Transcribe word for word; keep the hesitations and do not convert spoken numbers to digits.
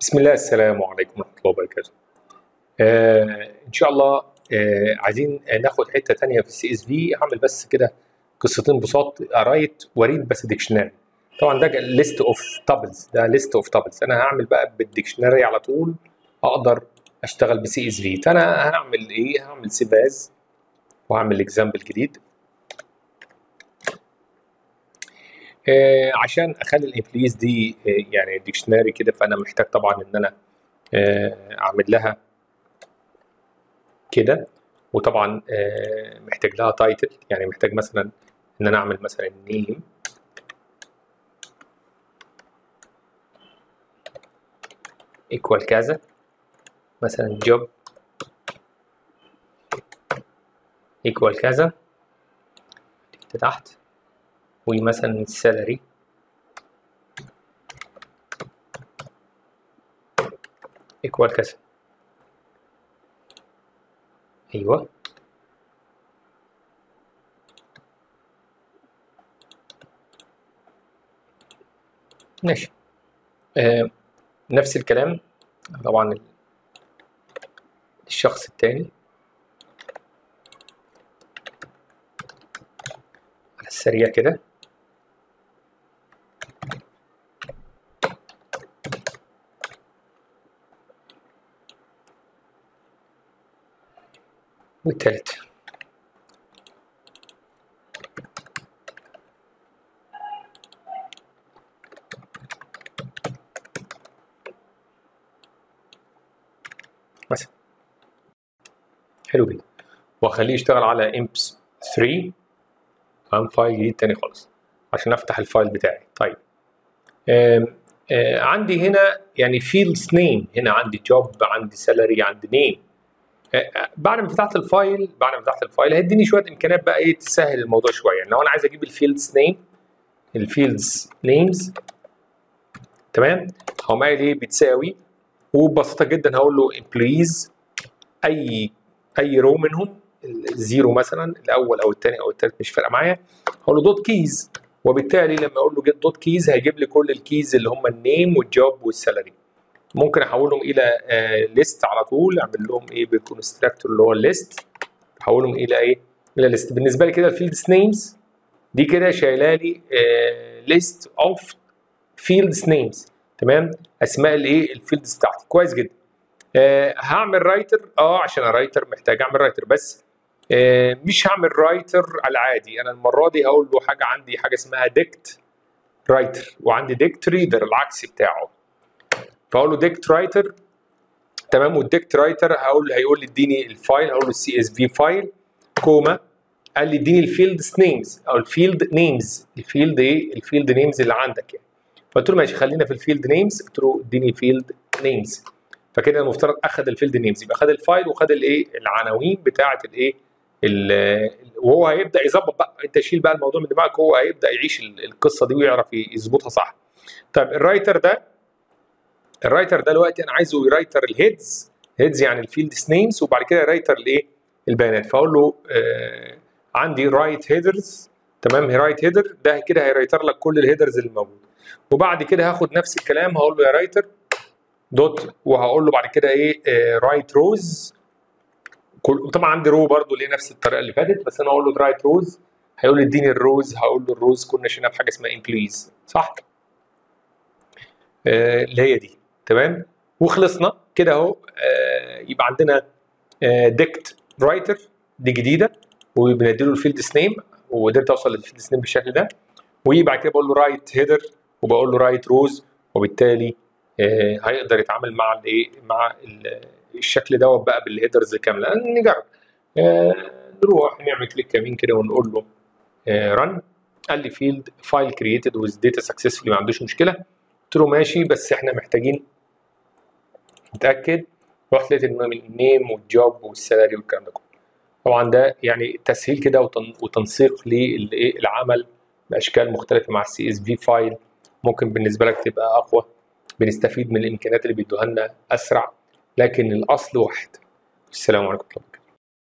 بسم الله، السلام عليكم ورحمة الله وبركاته. آه إن شاء الله آه عايزين ناخد حتة تانية في السي اس في. هعمل بس كده قصتين بساط، رايت وريد بس ديكشناري. طبعا ده ليست اوف تابلز، ده ليست اوف تابلز. أنا هعمل بقى بالديكشناري على طول، أقدر أشتغل بسي اس في. فأنا هعمل إيه؟ هعمل سيباز وهعمل اكزامبل جديد آه عشان اخلي الامبليز دي آه يعني ديكشناري كده. فانا محتاج طبعا ان انا آه اعمل لها كده، وطبعا آه محتاج لها تايتل. يعني محتاج مثلا ان انا اعمل مثلا نيم ايكوال كذا، مثلا جوب ايكوال كذا تحت، ومثلا السالري ايكوال كذا. ايوه ماشي. آه نفس الكلام طبعا الشخص الثاني على السريع كده. والتالت مثلا حلو جدا، واخليه يشتغل على امبس ثلاثة. هعمل فايل جديد تاني خالص عشان افتح الفايل بتاعي. طيب آم آم عندي هنا يعني فيلدز نيم، هنا عندي جوب، عندي سالري، عندي نيم. بعد ما فتحت الفايل بعد ما فتحت الفايل هيديني شويه امكانيات بقى ايه تسهل الموضوع شويه. يعني لو انا عايز اجيب الفيلدز نيم الفيلدز نيمز تمام، هقوم قايل ايه؟ بتساوي، وببساطه جدا هقول له امبلويز اي اي رو منهم، الزيرو مثلا الاول او الثاني او الثالث مش فارقه معايا، هقول له دوت كيز. وبالتالي لما اقول له جيت دوت كيز هيجيب لي كل الكيز اللي هم النيم والجوب والسالري. ممكن احولهم الى آه ليست على طول، اعمل لهم ايه بالكونستراكتور اللي هو الليست، احولهم الى ايه؟ الى ليست. بالنسبه لي كده الفيلدز نيمز دي كده شايله لي آه ليست اوف فيلدز نيمز، تمام؟ اسماء الايه؟ الفيلدز بتاعتي. كويس جدا. آه هعمل رايتر، اه عشان انا رايتر محتاج اعمل رايتر، بس آه مش هعمل رايتر العادي. انا المره دي هقول له حاجه، عندي حاجه اسمها ديكت رايتر، وعندي ديكت ريدر العكس بتاعه. فاقول له ديكت رايتر تمام، والديكت رايتر هقول هيقول لي اديني الفايل، هقول له السي اس في فايل كوما، قال لي اديني الفيلدز نيمز او الفيلد نيمز، الفيلد ايه؟ الفيلد نيمز اللي عندك يعني. فقلت له ماشي، خلينا في الفيلد نيمز، قلت له اديني الفيلد نيمز. فكده المفترض اخذ الفيلد نيمز، يبقى خد الفايل وخد الايه؟ العناوين بتاعه الايه؟ وهو هيبدا يظبط بقى. انت شيل بقى الموضوع من دماغك، هو هيبدا يعيش القصه دي ويعرف يظبطها صح. طيب الرايتر ده الرايتر ده دلوقتي انا عايزه يرايتر الهيدز، هيدز يعني الفيلدز نيمز، وبعد كده يرايتر الايه؟ البيانات. فاقول له آه عندي رايت هيدرز تمام، رايت هيدر ده كده هيرايتر لك كل الهيدرز اللي موجوده. وبعد كده هاخد نفس الكلام، هقول له يا رايتر دوت، وهقول له بعد كده ايه؟ آه رايت روز. طبعا عندي رو برضو ليه نفس الطريقه اللي فاتت، بس انا هقول له رايت روز، هيقول لي اديني الروز، هقول له الروز كنا شايلينها في حاجه اسمها امبلويز صح؟ آه اللي هي دي تمام. وخلصنا كده اهو. آه يبقى عندنا آه ديكت رايتر دي جديده، وبنديله الفيلدز نيم، وقدرت اوصل للفيلدز نيم بالشكل ده. وبعد كده بقول له رايت هيدر، وبقول له رايت روز، وبالتالي آه هيقدر يتعامل مع الايه؟ مع الشكل دوت بقى بالهيدرز كامله. نجرب آه نروح نعمل كليك يمين كده ونقول له آه رن، قال لي فيلد فايل كرييتد ويز داتا سكسسفلي، ما عندوش مشكله. قلت له ماشي، بس احنا محتاجين متأكد. رحت لقيت النيم والجوب والسالري والكلام ده كله. طبعا ده يعني تسهيل كده وتنسيق للعمل باشكال مختلفه مع السي اس في فايل، ممكن بالنسبه لك تبقى اقوى، بنستفيد من الامكانيات اللي بيدوها لنا اسرع، لكن الاصل واحد. والسلام عليكم.